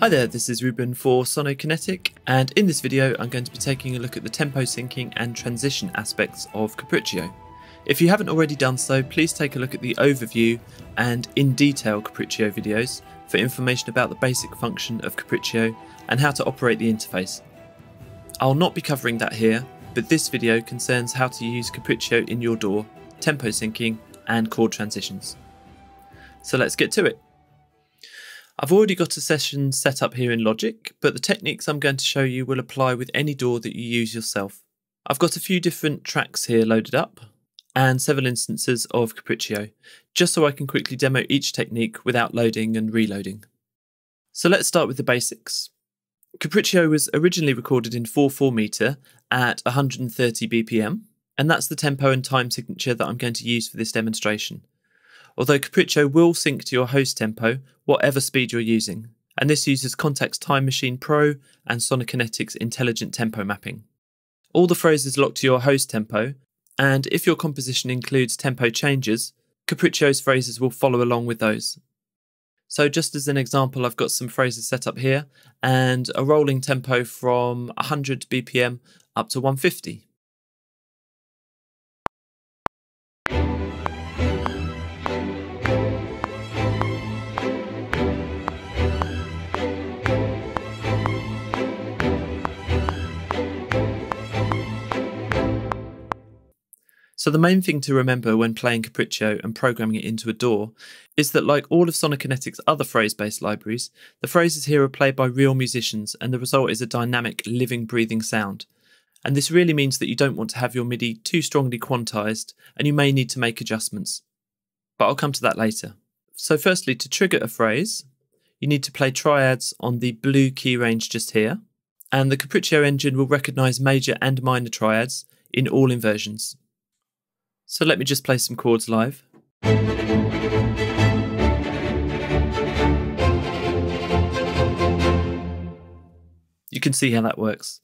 Hi there, this is Ruben for Sonokinetic, and in this video I'm going to be taking a look at the tempo syncing and transition aspects of Capriccio. If you haven't already done so, please take a look at the overview and in detail Capriccio videos for information about the basic function of Capriccio and how to operate the interface. I'll not be covering that here, but this video concerns how to use Capriccio in your DAW, tempo syncing and chord transitions. So let's get to it. I've already got a session set up here in Logic, but the techniques I'm going to show you will apply with any DAW that you use yourself. I've got a few different tracks here loaded up, and several instances of Capriccio, just so I can quickly demo each technique without loading and reloading. So let's start with the basics. Capriccio was originally recorded in 4/4 meter at 130 BPM, and that's the tempo and time signature that I'm going to use for this demonstration. Although Capriccio will sync to your host tempo, whatever speed you're using, and this uses Context Time Machine Pro and Sonokinetic's Intelligent Tempo Mapping. All the phrases lock to your host tempo, and if your composition includes tempo changes, Capriccio's phrases will follow along with those. So just as an example, I've got some phrases set up here, and a rolling tempo from 100 BPM up to 150. So the main thing to remember when playing Capriccio and programming it into a DAW is that, like all of Sonokinetic's other phrase-based libraries, the phrases here are played by real musicians and the result is a dynamic, living, breathing sound. And this really means that you don't want to have your MIDI too strongly quantized and you may need to make adjustments. But I'll come to that later. So firstly, to trigger a phrase, you need to play triads on the blue key range just here, and the Capriccio engine will recognise major and minor triads in all inversions. So let me just play some chords live. You can see how that works.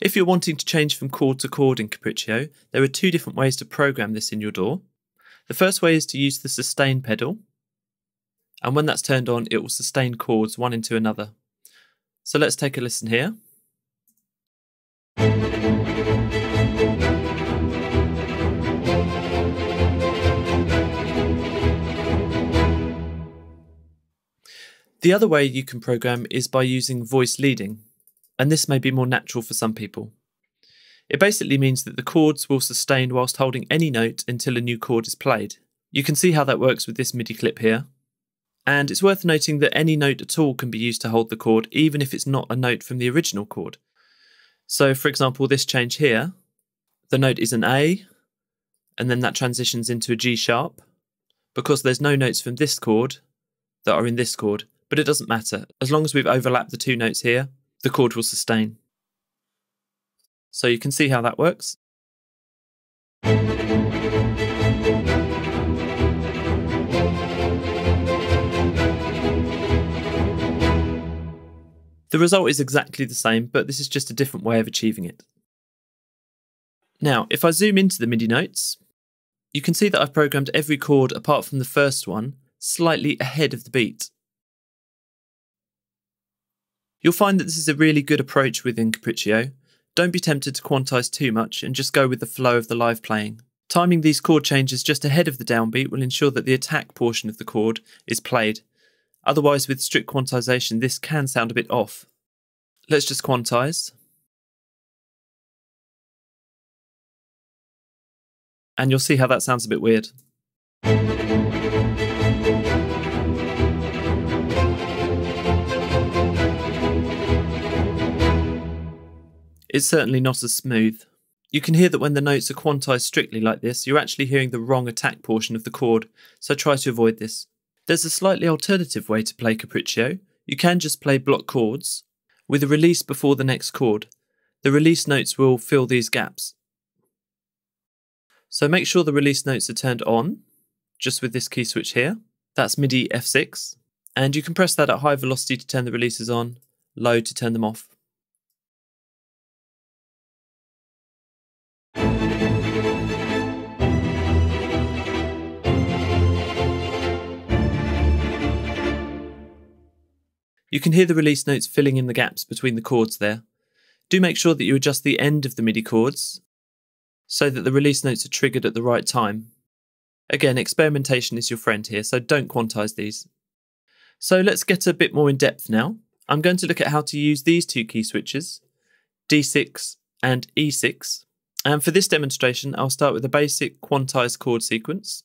If you're wanting to change from chord to chord in Capriccio, there are two different ways to program this in your DAW. The first way is to use the sustain pedal, and when that's turned on, it will sustain chords one into another. So let's take a listen here. The other way you can program is by using voice leading, and this may be more natural for some people. It basically means that the chords will sustain whilst holding any note until a new chord is played. You can see how that works with this MIDI clip here. And it's worth noting that any note at all can be used to hold the chord, even if it's not a note from the original chord. So for example, this change here, the note is an A, and then that transitions into a G sharp, because there's no notes from this chord that are in this chord. But it doesn't matter, as long as we've overlapped the two notes here, the chord will sustain. So you can see how that works. The result is exactly the same, but this is just a different way of achieving it. Now, if I zoom into the MIDI notes, you can see that I've programmed every chord apart from the first one slightly ahead of the beat. You'll find that this is a really good approach within Capriccio. Don't be tempted to quantize too much and just go with the flow of the live playing. Timing these chord changes just ahead of the downbeat will ensure that the attack portion of the chord is played. Otherwise, with strict quantization, this can sound a bit off. Let's just quantize. And you'll see how that sounds a bit weird. It's certainly not as smooth. You can hear that when the notes are quantized strictly like this, you're actually hearing the wrong attack portion of the chord, so try to avoid this. There's a slightly alternative way to play Capriccio. You can just play block chords with a release before the next chord. The release notes will fill these gaps. So make sure the release notes are turned on, just with this key switch here. That's MIDI F6, and you can press that at high velocity to turn the releases on, low to turn them off. You can hear the release notes filling in the gaps between the chords there. Do make sure that you adjust the end of the MIDI chords so that the release notes are triggered at the right time. Again, experimentation is your friend here, so don't quantize these. So let's get a bit more in depth now. I'm going to look at how to use these two key switches, D6 and E6. And for this demonstration, I'll start with a basic quantized chord sequence,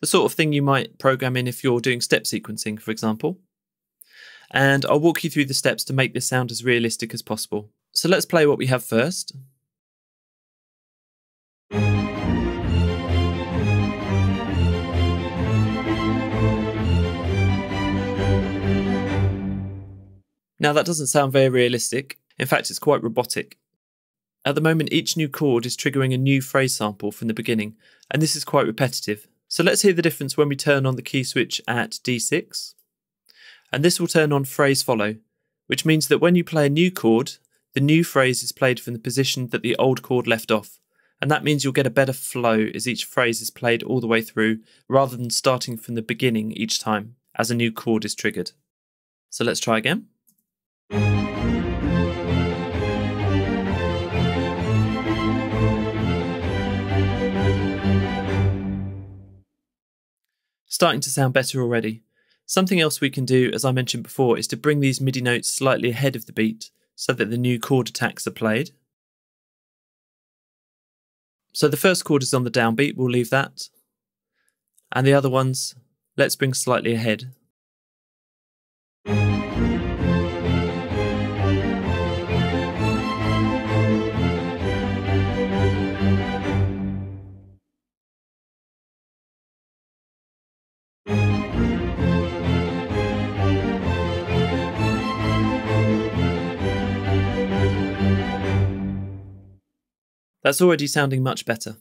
the sort of thing you might program in if you're doing step sequencing, for example. And I'll walk you through the steps to make this sound as realistic as possible. So let's play what we have first. Now that doesn't sound very realistic. In fact, it's quite robotic. At the moment, each new chord is triggering a new phrase sample from the beginning, and this is quite repetitive. So let's hear the difference when we turn on the key switch at D6. And this will turn on phrase follow, which means that when you play a new chord, the new phrase is played from the position that the old chord left off. And that means you'll get a better flow as each phrase is played all the way through, rather than starting from the beginning each time as a new chord is triggered. So let's try again. Starting to sound better already. Something else we can do, as I mentioned before, is to bring these MIDI notes slightly ahead of the beat so that the new chord attacks are played. So the first chord is on the downbeat, we'll leave that. And the other ones, let's bring slightly ahead. That's already sounding much better.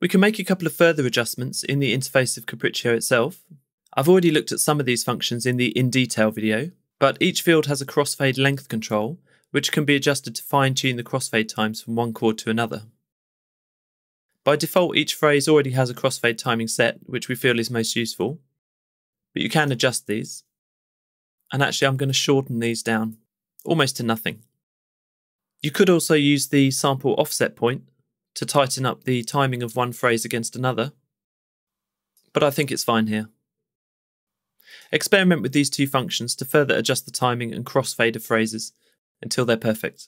We can make a couple of further adjustments in the interface of Capriccio itself. I've already looked at some of these functions in the In Detail video, but each field has a crossfade length control, which can be adjusted to fine-tune the crossfade times from one chord to another. By default, each phrase already has a crossfade timing set, which we feel is most useful, but you can adjust these. And actually, I'm going to shorten these down, almost to nothing. You could also use the sample offset point to tighten up the timing of one phrase against another, but I think it's fine here. Experiment with these two functions to further adjust the timing and crossfade of phrases until they're perfect.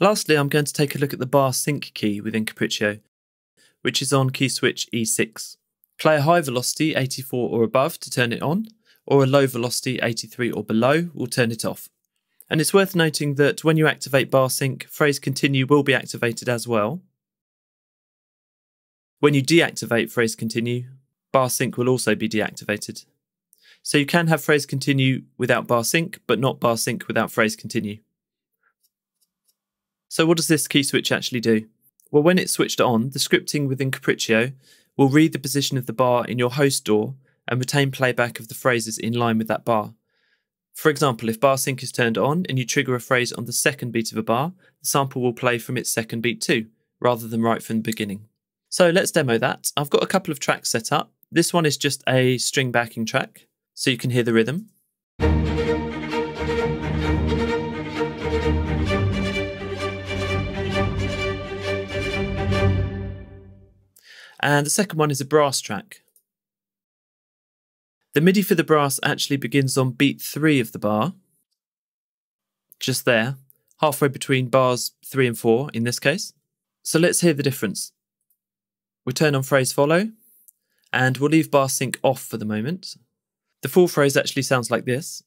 Lastly, I'm going to take a look at the bar sync key within Capriccio, which is on key switch E6. Play a high velocity, 84 or above, to turn it on, or a low velocity, 83 or below, will turn it off. And it's worth noting that when you activate bar sync, phrase continue will be activated as well. When you deactivate phrase continue, bar sync will also be deactivated. So you can have phrase continue without bar sync, but not bar sync without phrase continue. So what does this key switch actually do? Well, when it's switched on, the scripting within Capriccio will read the position of the bar in your host DAW and retain playback of the phrases in line with that bar. For example, if bar sync is turned on and you trigger a phrase on the second beat of a bar, the sample will play from its second beat too, rather than right from the beginning. So let's demo that. I've got a couple of tracks set up. This one is just a string backing track, so you can hear the rhythm. And the second one is a brass track. The MIDI for the brass actually begins on beat 3 of the bar, just there, halfway between bars 3 and 4 in this case. So let's hear the difference. We turn on phrase follow, and we'll leave bar sync off for the moment. The full phrase actually sounds like this.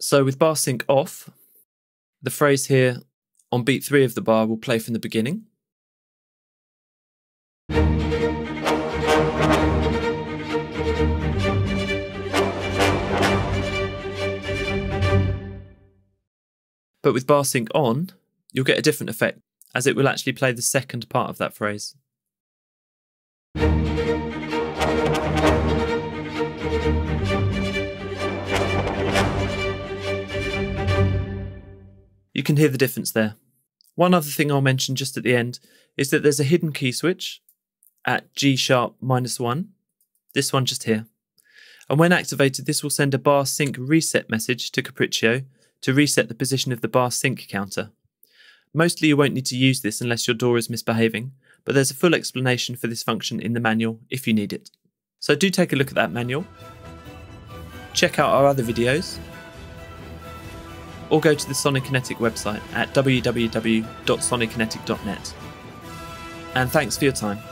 So with bar sync off, the phrase here on beat 3 of the bar will play from the beginning. But with bar sync on, you'll get a different effect, as it will actually play the second part of that phrase. You can hear the difference there. One other thing I'll mention just at the end is that there's a hidden key switch at G♯-1, this one just here. And when activated, this will send a bar sync reset message to Capriccio to reset the position of the bar sync counter. Mostly you won't need to use this unless your DAW is misbehaving, but there's a full explanation for this function in the manual if you need it. So do take a look at that manual, check out our other videos, or go to the Sonokinetic website at www.sonokinetic.net. And thanks for your time.